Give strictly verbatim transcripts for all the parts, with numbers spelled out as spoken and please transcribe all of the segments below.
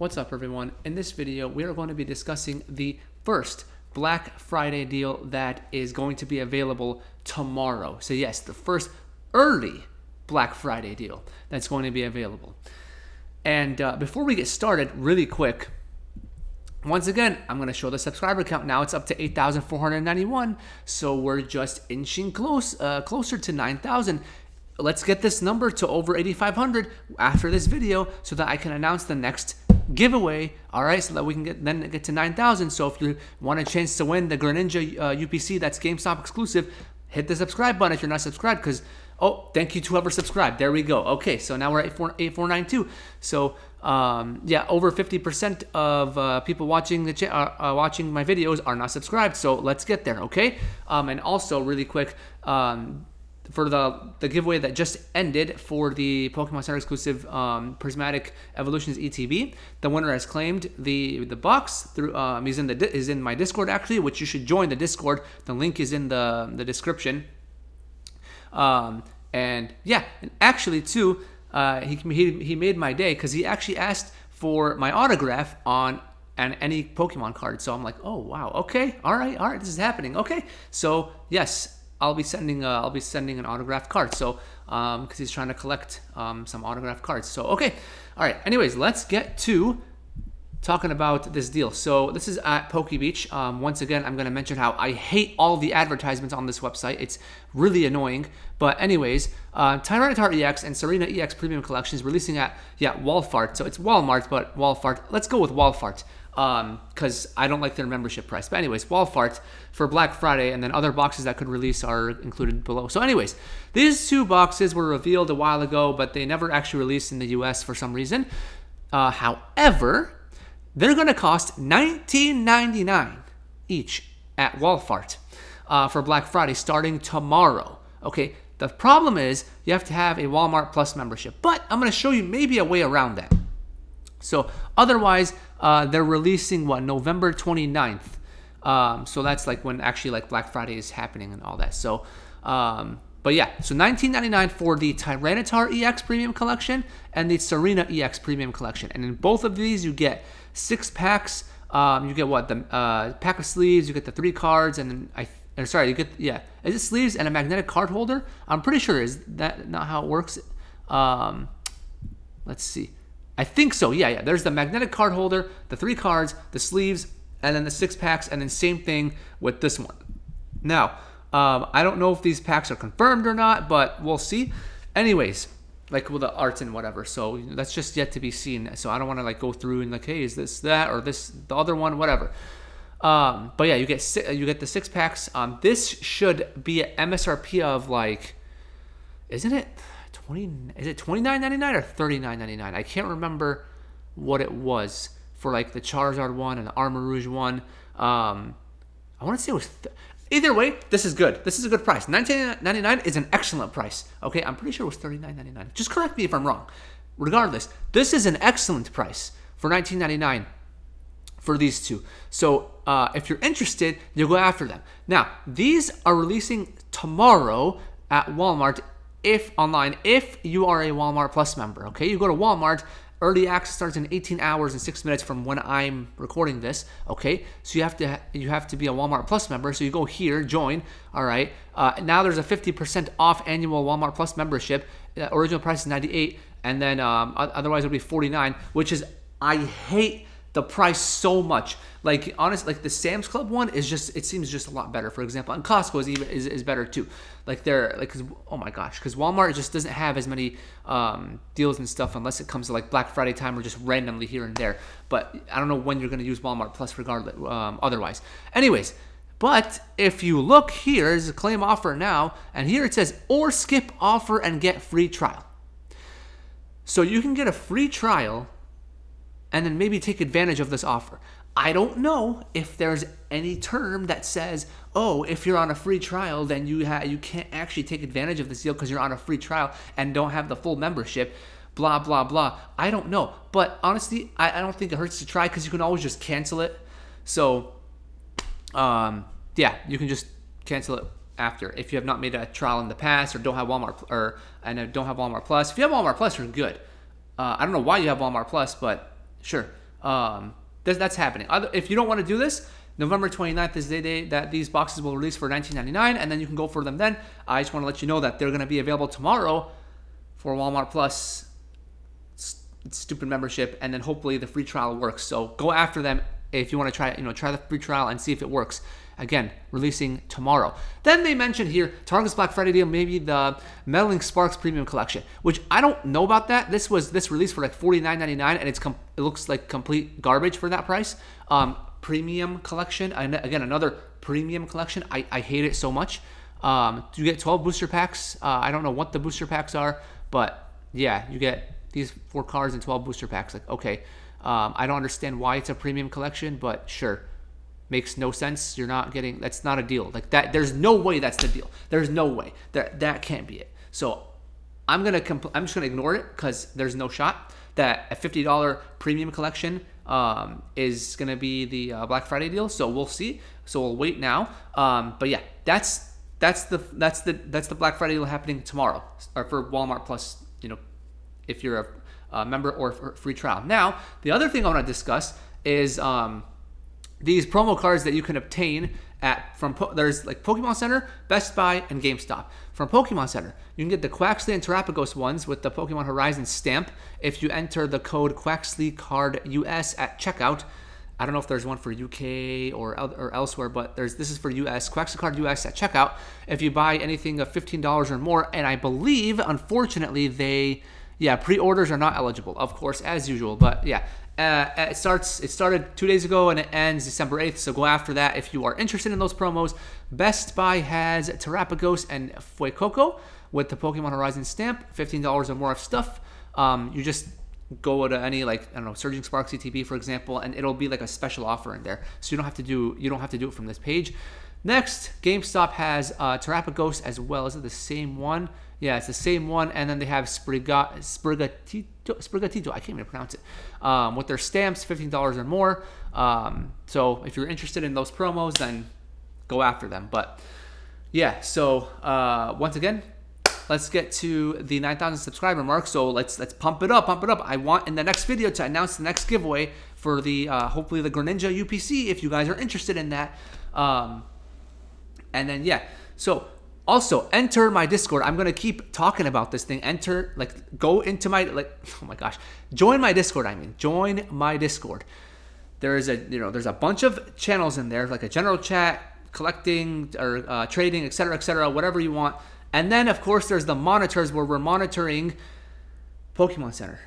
What's up, everyone? In this video, we are going to be discussing the first Black Friday deal that is going to be available tomorrow. So yes, the first early Black Friday deal that's going to be available. And uh, before we get started, really quick, once again, I'm going to show the subscriber count. Now it's up to eight thousand four hundred ninety-one, so we're just inching close, uh, closer to nine thousand. Let's get this number to over eighty-five hundred after this video so that I can announce the next giveaway, all right, so that we can get then get to nine thousand. So if you want a chance to win the Greninja uh, U P C that's GameStop exclusive, hit the subscribe button if you're not subscribed, because, oh, thank you to whoever subscribed. There we go. Okay, so now we're at eight four nine two. So, um, yeah, over fifty percent of uh, people watching the uh, uh, watching my videos are not subscribed, so let's get there, okay? Um, and also, really quick, um, for the, the giveaway that just ended for the Pokemon Center exclusive um, Prismatic Evolutions E T B, the winner has claimed the the box. Through um, he's in the is in my Discord actually, which you should join the Discord. The link is in the the description. Um, and yeah, and actually too, uh, he he he made my day because he actually asked for my autograph on and any Pokemon card. So I'm like, oh wow, okay, all right, all right, this is happening. Okay, so yes. I'll be sending uh, I'll be sending an autographed card, so um, because he's trying to collect um, some autographed cards. So okay, all right. Anyways, let's get to talking about this deal. So this is at Pokebeach. Um, once again, I'm gonna mention how I hate all the advertisements on this website. It's really annoying. But anyways, uh, Tyranitar E X and Serena E X Premium Collections releasing at yeah Walmart. So it's Walmart, but Walmart. Let's go with Walmart. Um, because I don't like their membership price. But anyways, Walmart for Black Friday, and then other boxes that could release are included below. So anyways, these two boxes were revealed a while ago, but they never actually released in the U S for some reason. Uh, however, they're going to cost nineteen ninety-nine each at Walmart uh, for Black Friday starting tomorrow. Okay, the problem is you have to have a Walmart Plus membership, but I'm going to show you maybe a way around that. So otherwise, uh, they're releasing what, November twenty-ninth. Um, so that's like when actually like Black Friday is happening and all that. So, um, but yeah, so nineteen ninety-nine for the Tyranitar E X Premium Collection and the Serena E X Premium Collection. And in both of these, you get six packs. Um, you get what, the uh, pack of sleeves. You get the three cards, and then I. Or sorry, you get yeah. Is it sleeves and a magnetic card holder? I'm pretty sure. Is that not how it works? Um, let's see. I think so, yeah, yeah. There's the magnetic card holder, the three cards, the sleeves, and then the six packs, and then same thing with this one. Now, um, I don't know if these packs are confirmed or not, but we'll see. Anyways, like with the arts and whatever, so that's just yet to be seen. So I don't want to like go through and like, hey, is this that or this the other one, whatever. Um, but yeah, you get you get the six packs. Um, this should be an M S R P of like, isn't it? Is it twenty-nine ninety-nine or thirty-nine ninety-nine? I can't remember what it was for like the Charizard one and the Armorouge one. Um, I want to say it was... Either way, this is good. This is a good price. nineteen ninety-nine is an excellent price. Okay, I'm pretty sure it was thirty-nine ninety-nine. Just correct me if I'm wrong. Regardless, this is an excellent price for nineteen ninety-nine for these two. So uh, if you're interested, you'll go after them. Now, these are releasing tomorrow at Walmart. If online, if you are a Walmart Plus member, okay, you go to Walmart. Early access starts in eighteen hours and six minutes from when I'm recording this, okay? So you have to you have to be a Walmart Plus member. So you go here, join, all right? Uh, now there's a fifty percent off annual Walmart Plus membership. Uh, original price is ninety-eight, and then um, otherwise it'll be forty-nine, which is, I hate the price so much. Like honestly, like the Sam's Club one is just, it seems just a lot better, for example, and Costco is even is, is better too. Like they're like, cause, oh my gosh, because Walmart just doesn't have as many um, deals and stuff unless it comes to like Black Friday time or just randomly here and there. But I don't know when you're gonna use Walmart Plus regardless. Um, otherwise, anyways. But if you look here, there's a claim offer now, and here it says or skip offer and get free trial. So you can get a free trial and then maybe take advantage of this offer. I don't know if there's any term that says, oh, if you're on a free trial, then you ha you can't actually take advantage of this deal because you're on a free trial and don't have the full membership, blah, blah, blah. I don't know. But honestly, I, I don't think it hurts to try because you can always just cancel it. So, um, yeah, you can just cancel it after if you have not made a trial in the past or don't have Walmart or and don't have Walmart Plus. If you have Walmart Plus, you're good. Uh, I don't know why you have Walmart Plus, but... Sure, Um, that's happening. If you don't want to do this, November twenty-ninth is the day that these boxes will release for nineteen ninety-nine dollars, and then you can go for them then. I just want to let you know that they're going to be available tomorrow for Walmart Plus stupid membership, and then hopefully the free trial works. So go after them if you want to try it. You know, try the free trial and see if it works. Again, releasing tomorrow. Then they mentioned here, Target's Black Friday deal, maybe the Metalink Sparks Premium Collection, which I don't know about that. This was this released for like forty-nine ninety-nine, and it's com it looks like complete garbage for that price. Um, premium Collection, and again, another Premium Collection. I, I hate it so much. Um, you get twelve booster packs. Uh, I don't know what the booster packs are, but yeah, you get these four cards and twelve booster packs. Like, okay, um, I don't understand why it's a Premium Collection, but sure. Makes no sense. You're not getting, that's not a deal. Like that, there's no way that's the deal. There's no way. That that can't be it. So I'm gonna compl I'm just gonna ignore it because there's no shot that a fifty dollar premium collection um, is gonna be the uh, Black Friday deal. So we'll see. So we'll wait now. Um, but yeah, that's that's the that's the that's the Black Friday deal happening tomorrow, or for Walmart Plus. You know, if you're a, a member or for free trial. Now the other thing I want to discuss is. Um, These promo cards that you can obtain at from po there's like Pokemon Center, Best Buy, and GameStop. From Pokemon Center, you can get the Quaxley and Terrapagos ones with the Pokemon Horizon stamp if you enter the code QuaxleyCardUS at checkout. I don't know if there's one for U K or or elsewhere, but there's this is for U S. QuaxleyCardUS at checkout if you buy anything of fifteen dollars or more. And I believe, unfortunately, they yeah pre-orders are not eligible, of course, as usual. But yeah. Uh, it starts. It started two days ago and it ends December eighth. So go after that if you are interested in those promos. Best Buy has Terrapagos and Fuecoco with the Pokemon Horizon stamp, fifteen dollars or more of stuff. Um, you just go to any like I don't know, Surging Spark C T B for example, and it'll be like a special offer in there. So you don't have to do you don't have to do it from this page. Next, GameStop has uh, Terrapagos as well. Is it the same one? Yeah, it's the same one. And then they have Spriga, Sprigatito, Sprigatito. I can't even pronounce it. Um, with their stamps, fifteen dollars or more. Um, so if you're interested in those promos, then go after them. But yeah, so uh, once again, let's get to the nine thousand subscriber mark. So let's let's pump it up, pump it up. I want in the next video to announce the next giveaway for the uh, hopefully the Greninja U P C if you guys are interested in that. Um, And then, yeah, so also enter my Discord. I'm going to keep talking about this thing. Enter, like, go into my, like, oh my gosh, join my Discord. I mean, join my Discord. There is a, you know, there's a bunch of channels in there, like a general chat, collecting or uh, trading, et cetera, et cetera, whatever you want. And then, of course, there's the monitors where we're monitoring Pokemon Center,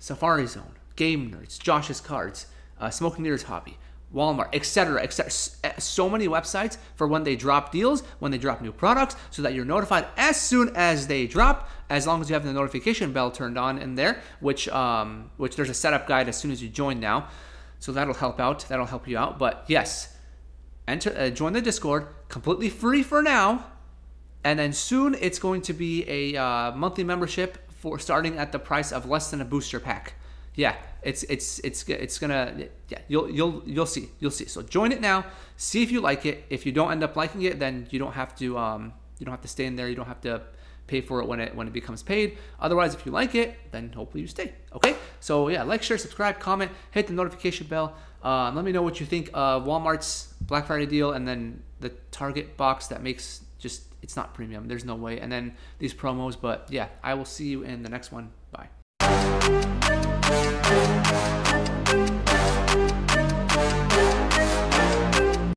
Safari Zone, Game Nerds, Josh's Cards, uh, Smoking Leader's Hobby, Walmart, et cetera, et cetera. So many websites for when they drop deals, when they drop new products, so that you're notified as soon as they drop, as long as you have the notification bell turned on in there, which um, which there's a setup guide as soon as you join now. So that'll help out. That'll help you out. But yes, enter, uh, join the Discord, completely free for now. And then soon it's going to be a uh, monthly membership for starting at the price of less than a booster pack. Yeah, it's it's it's it's gonna yeah you'll you'll you'll see you'll see. So join it now. See if you like it. If you don't end up liking it, then you don't have to um you don't have to stay in there. You don't have to pay for it when it when it becomes paid. Otherwise, if you like it, then hopefully you stay. Okay. So yeah, like, share, subscribe, comment, hit the notification bell. Um, let me know what you think of Walmart's Black Friday deal and then the Target box that makes just it's not premium. There's no way. And then these promos. But yeah, I will see you in the next one. Bye.